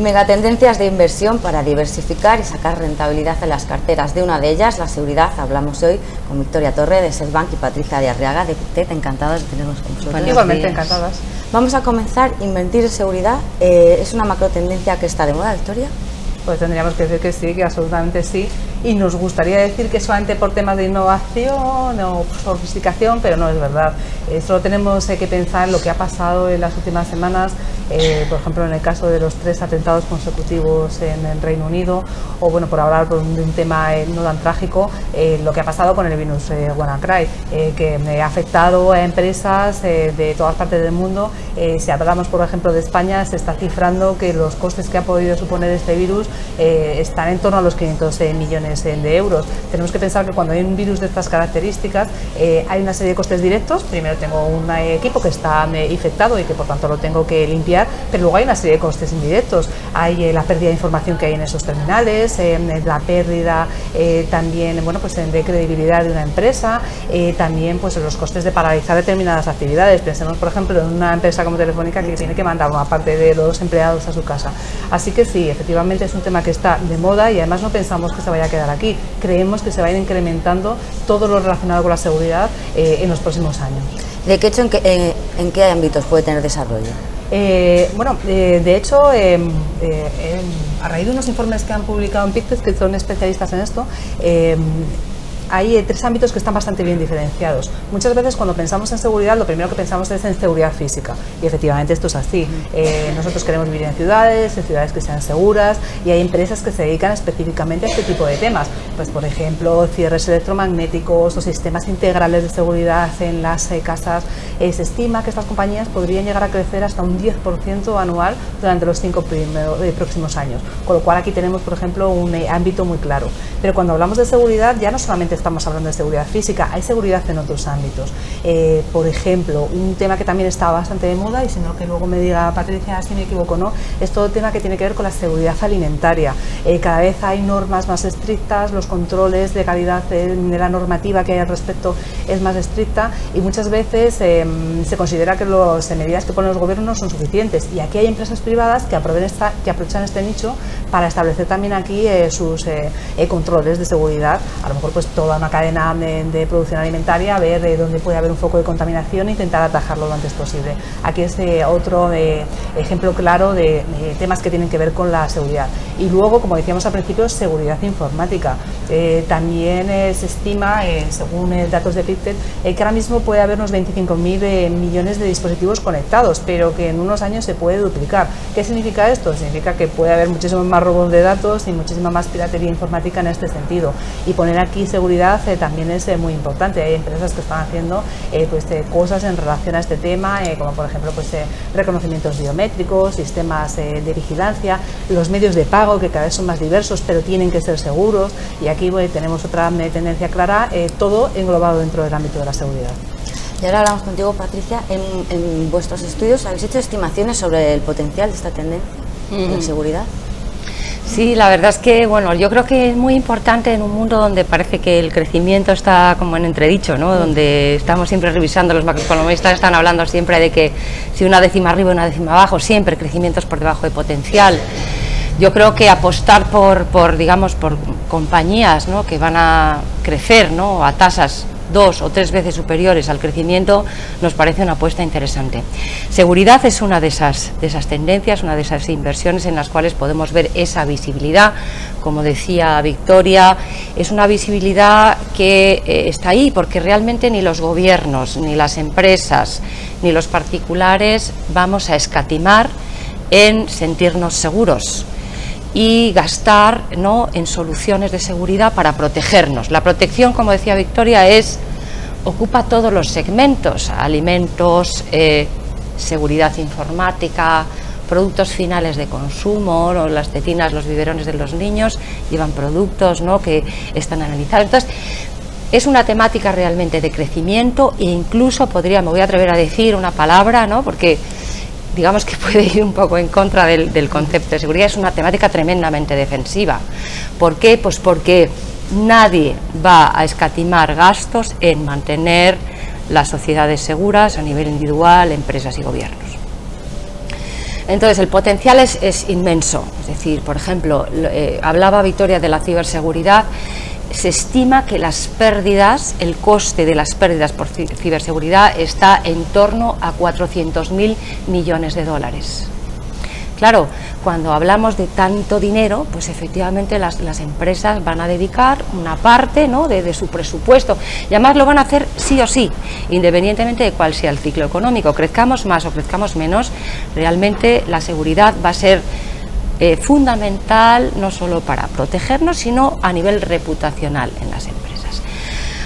megatendencias de inversión para diversificar y sacar rentabilidad a las carteras. De una de ellas, la seguridad, hablamos hoy con Victoria Torre de Selbank y Patricia de Arriaga de Pictet. Encantados de tenernos con nosotros. Igualmente encantadas. Vamos a comenzar. Invertir en seguridad, ¿es una macrotendencia que está de moda, Victoria? Pues tendríamos que decir que sí, que absolutamente sí. Y nos gustaría decir que solamente por temas de innovación o sofisticación, pero no es verdad. Solo tenemos que pensar en lo que ha pasado en las últimas semanas, por ejemplo, en el caso de los 3 atentados consecutivos en el Reino Unido, o bueno, por hablar de un tema no tan trágico, lo que ha pasado con el virus WannaCry, que ha afectado a empresas de todas partes del mundo. Si hablamos, por ejemplo, de España, se está cifrando que los costes que ha podido suponer este virus están en torno a los 500 millones de euros. Tenemos que pensar que cuando hay un virus de estas características hay una serie de costes directos. Primero tengo un equipo que está infectado y que por tanto lo tengo que limpiar, pero luego hay una serie de costes indirectos. Hay la pérdida de información que hay en esos terminales, la pérdida también, bueno, pues de credibilidad de una empresa, también pues los costes de paralizar determinadas actividades. Pensemos por ejemplo en una empresa como Telefónica que tiene que mandar una parte de los empleados a su casa. Así que sí, efectivamente es un tema que está de moda y además no pensamos que se vaya a quedar aquí. Creemos que se va a ir incrementando todo lo relacionado con la seguridad en los próximos años. ¿De qué hecho en qué ámbitos puede tener desarrollo? De hecho, a raíz de unos informes que han publicado en Pictet, que son especialistas en esto, hay 3 ámbitos que están bastante bien diferenciados. Muchas veces cuando pensamos en seguridad lo primero que pensamos es en seguridad física y efectivamente esto es así. Nosotros queremos vivir en ciudades que sean seguras y hay empresas que se dedican específicamente a este tipo de temas. Pues por ejemplo cierres electromagnéticos o sistemas integrales de seguridad en las casas. Se estima que estas compañías podrían llegar a crecer hasta un 10% anual durante los 5 próximos años. Con lo cual aquí tenemos por ejemplo un ámbito muy claro. Pero cuando hablamos de seguridad ya no solamente estamos hablando de seguridad física, hay seguridad en otros ámbitos. Por ejemplo, un tema que también está bastante de moda, y si no que luego me diga Patricia si me equivoco o no, es todo el tema que tiene que ver con la seguridad alimentaria. Cada vez hay normas más estrictas, los controles de calidad de la normativa que hay al respecto es más estricta y muchas veces se considera que las medidas que ponen los gobiernos no son suficientes. Y aquí hay empresas privadas que aprovechan este nicho para establecer también aquí sus controles de seguridad. A lo mejor pues toda una cadena de producción alimentaria, a ver dónde puede haber un foco de contaminación e intentar atajarlo lo antes posible. Aquí es otro ejemplo claro de temas que tienen que ver con la seguridad. Y luego, como decíamos al principio, seguridad informática. También se estima, según datos de Pictet, que ahora mismo puede haber unos 25.000 millones de dispositivos conectados, pero que en unos años se puede duplicar. ¿Qué significa esto? Significa que puede haber muchísimos más robos de datos y muchísima más piratería informática en este sentido. Y poner aquí seguridad también es muy importante. Hay empresas que están haciendo cosas en relación a este tema, como por ejemplo reconocimientos biométricos, sistemas de vigilancia, los medios de pago que cada vez son más diversos pero tienen que ser seguros y aquí tenemos otra tendencia clara, todo englobado dentro del ámbito de la seguridad. Y ahora hablamos contigo, Patricia. En vuestros estudios habéis hecho estimaciones sobre el potencial de esta tendencia en seguridad. Sí, la verdad es que, bueno, yo creo que es muy importante en un mundo donde parece que el crecimiento está como en entredicho, ¿no? Donde estamos siempre revisando, los macroeconomistas están hablando siempre de que si una décima arriba, una décima abajo, siempre crecimientos por debajo de potencial. Yo creo que apostar por compañías, ¿no?, que van a crecer, ¿no?, a tasas 2 o 3 veces superiores al crecimiento, nos parece una apuesta interesante. Seguridad es una de esas tendencias, una de esas inversiones en las cuales podemos ver esa visibilidad. Como decía Victoria, es una visibilidad que está ahí porque realmente ni los gobiernos, ni las empresas, ni los particulares vamos a escatimar en sentirnos seguros y gastar, ¿no?, en soluciones de seguridad para protegernos. La protección, como decía Victoria, ocupa todos los segmentos: alimentos, seguridad informática, productos finales de consumo, ¿no? Las tetinas, los biberones de los niños llevan productos, ¿no?, que están analizados. Entonces, es una temática realmente de crecimiento e incluso me voy a atrever a decir una palabra, ¿no?, porque digamos que puede ir un poco en contra del concepto de seguridad. Es una temática tremendamente defensiva. ¿Por qué? Pues porque nadie va a escatimar gastos en mantener las sociedades seguras a nivel individual, empresas y gobiernos. Entonces, el potencial es inmenso. Es decir, por ejemplo, hablaba Victoria de la ciberseguridad. Se estima que las pérdidas, el coste de las pérdidas por ciberseguridad está en torno a 400.000 millones de dólares. Claro, cuando hablamos de tanto dinero, pues efectivamente las empresas van a dedicar una parte, ¿no?, de su presupuesto, y además lo van a hacer sí o sí, independientemente de cuál sea el ciclo económico, crezcamos más o crezcamos menos. Realmente la seguridad va a ser fundamental, no solo para protegernos, sino a nivel reputacional en las empresas.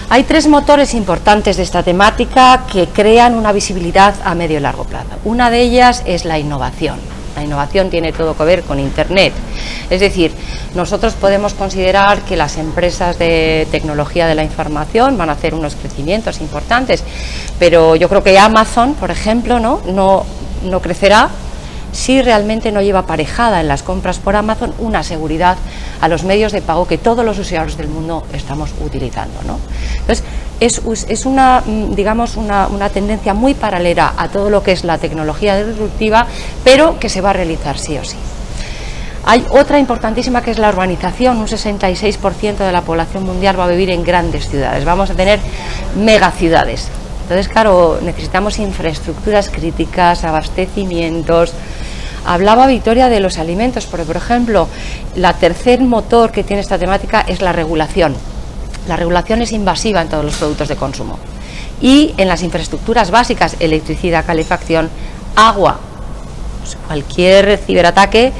Hay tres motores importantes de esta temática que crean una visibilidad a medio y largo plazo. Una de ellas es la innovación. La innovación tiene todo que ver con Internet. Es decir, nosotros podemos considerar que las empresas de tecnología de la información van a hacer unos crecimientos importantes, pero yo creo que Amazon, por ejemplo, no crecerá si realmente no lleva aparejada en las compras por Amazon una seguridad a los medios de pago que todos los usuarios del mundo estamos utilizando, ¿no? Entonces, es una, digamos, una tendencia muy paralela a todo lo que es la tecnología disruptiva, pero que se va a realizar sí o sí. Hay otra importantísima que es la urbanización. Un 66% de la población mundial va a vivir en grandes ciudades. Vamos a tener megaciudades. Entonces, claro, necesitamos infraestructuras críticas, abastecimientos. Hablaba Victoria de los alimentos, porque, por ejemplo, la tercer motor que tiene esta temática es la regulación. La regulación es invasiva en todos los productos de consumo y en las infraestructuras básicas: electricidad, calefacción, agua. Pues cualquier ciberataque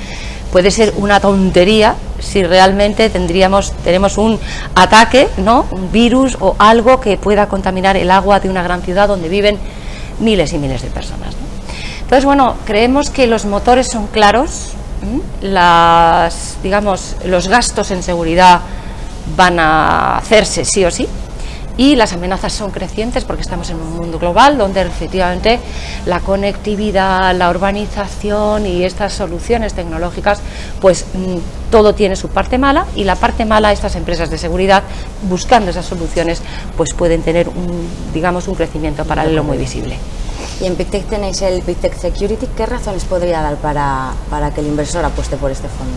puede ser una tontería si realmente tenemos un ataque, ¿no?, un virus o algo que pueda contaminar el agua de una gran ciudad donde viven miles y miles de personas, ¿no? Entonces, bueno, creemos que los motores son claros, los gastos en seguridad van a hacerse sí o sí, y las amenazas son crecientes porque estamos en un mundo global donde efectivamente la conectividad, la urbanización y estas soluciones tecnológicas, pues todo tiene su parte mala, y la parte mala, estas empresas de seguridad, buscando esas soluciones, pues pueden tener un crecimiento paralelo muy visible. Y en PicTech tenéis el PicTech Security. ¿Qué razones podría dar para que el inversor apueste por este fondo?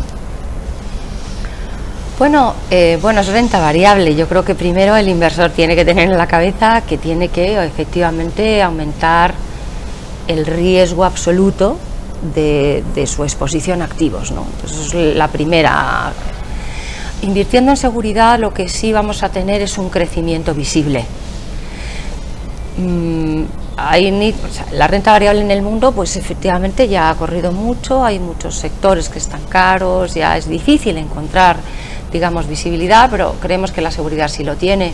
Bueno, es renta variable. Yo creo que primero el inversor tiene que tener en la cabeza que tiene que efectivamente aumentar el riesgo absoluto de su exposición a activos, ¿no? Entonces, es la primera. Invirtiendo en seguridad, lo que sí vamos a tener es un crecimiento visible. La renta variable en el mundo, pues efectivamente ya ha corrido mucho, hay muchos sectores que están caros, ya es difícil encontrar, digamos, visibilidad, pero creemos que la seguridad sí lo tiene.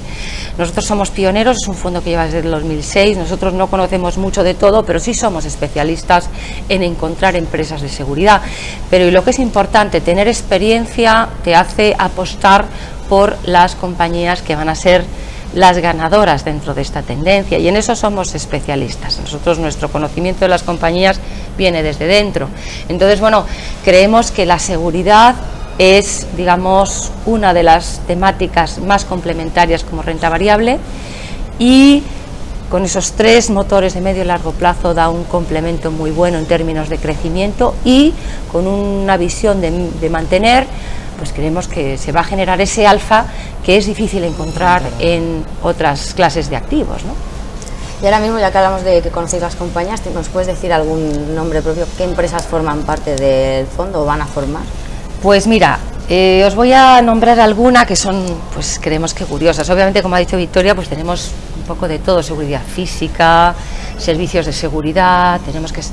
Nosotros somos pioneros, es un fondo que lleva desde el 2006, nosotros no conocemos mucho de todo, pero sí somos especialistas en encontrar empresas de seguridad. Pero, y lo que es importante, tener experiencia te hace apostar por las compañías que van a ser las ganadoras dentro de esta tendencia, y en eso somos especialistas. Nosotros, nuestro conocimiento de las compañías viene desde dentro. Entonces, bueno, creemos que la seguridad es, digamos, una de las temáticas más complementarias como renta variable, y con esos tres motores de medio y largo plazo da un complemento muy bueno en términos de crecimiento, y con una visión de mantener, pues creemos que se va a generar ese alfa que es difícil encontrar en otras clases de activos, ¿no? Y ahora mismo, ya que hablamos de que conocéis las compañías, ¿nos puedes decir algún nombre propio? ¿Qué empresas forman parte del fondo o van a formar? Pues mira, os voy a nombrar alguna que son, pues creemos que curiosas. Obviamente, como ha dicho Victoria, pues tenemos un poco de todo: seguridad física, servicios de seguridad,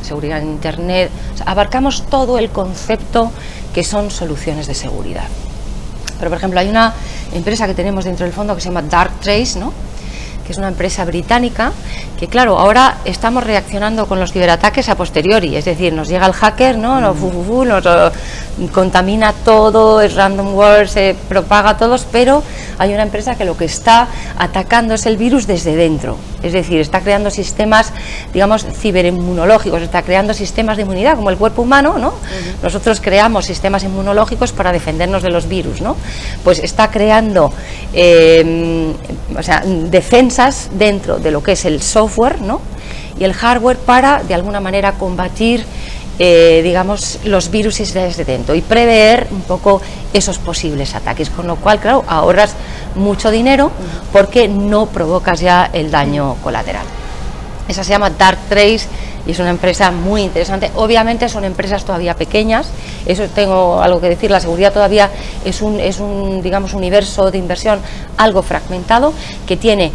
seguridad en Internet. O sea, abarcamos todo el concepto que son soluciones de seguridad. Pero, por ejemplo, hay una empresa que tenemos dentro del fondo que se llama DarkTrace, ¿no?, que es una empresa británica que, claro, ahora estamos reaccionando con los ciberataques a posteriori. Es decir, nos llega el hacker, ¿no?, nos contamina todo, es ransomware, se propaga a todos, pero hay una empresa que lo que está atacando es el virus desde dentro. Es decir, está creando sistemas, digamos, ciberinmunológicos, está creando sistemas de inmunidad, como el cuerpo humano, ¿no? Nosotros creamos sistemas inmunológicos para defendernos de los virus, ¿no? Pues está creando defensas dentro de lo que es el software, ¿no?, y el hardware para, de alguna manera, combatir digamos, los virus desde dentro y prever un poco esos posibles ataques, con lo cual, claro, ahorras mucho dinero porque no provocas ya el daño colateral. Esa se llama DarkTrace y es una empresa muy interesante. Obviamente son empresas todavía pequeñas, eso tengo algo que decir, la seguridad todavía es un digamos, universo de inversión algo fragmentado, que tiene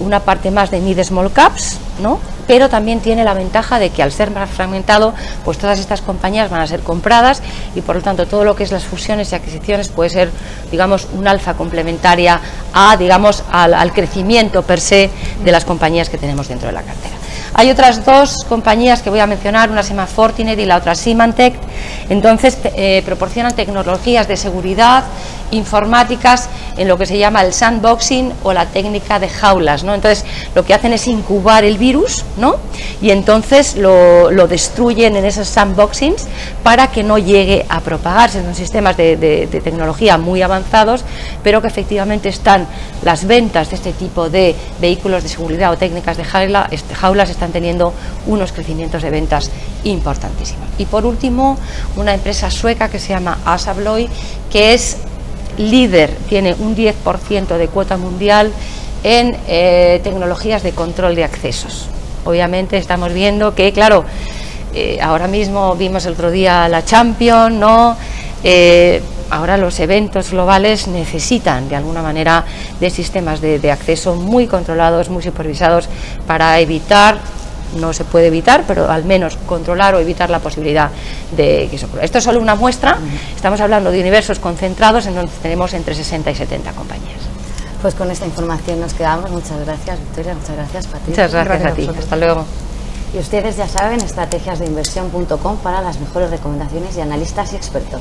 una parte más de mid-small caps, ¿no? Pero también tiene la ventaja de que al ser más fragmentado, pues todas estas compañías van a ser compradas y por lo tanto todo lo que es las fusiones y adquisiciones puede ser, digamos, un alfa complementaria a, digamos, al crecimiento per se de las compañías que tenemos dentro de la cartera. Hay otras dos compañías que voy a mencionar, una se llama Fortinet y la otra Symantec. Entonces proporcionan tecnologías de seguridad informáticas en lo que se llama el sandboxing o la técnica de jaulas, ¿no? Entonces lo que hacen es incubar el virus, ¿no? Y entonces lo destruyen en esos sandboxings para que no llegue a propagarse. Son sistemas de tecnología muy avanzados, pero que efectivamente están, las ventas de este tipo de vehículos de seguridad o técnicas de jaulas están teniendo unos crecimientos de ventas importantísimos. Y por último, una empresa sueca que se llama Asabloy, que es líder, tiene un 10% de cuota mundial en tecnologías de control de accesos. Obviamente estamos viendo que, claro, ahora mismo vimos el otro día la Champions, ¿no? Ahora los eventos globales necesitan de alguna manera de sistemas de acceso muy controlados, muy supervisados, para evitar, no se puede evitar, pero al menos controlar o evitar la posibilidad de que eso ocurra. Esto es solo una muestra, estamos hablando de universos concentrados en donde tenemos entre 60 y 70 compañías. Pues con esta información nos quedamos. Muchas gracias, Victoria, muchas gracias, Patricia. Muchas gracias a ti, hasta luego. Y ustedes ya saben, estrategiasdeinversión.com para las mejores recomendaciones de analistas y expertos.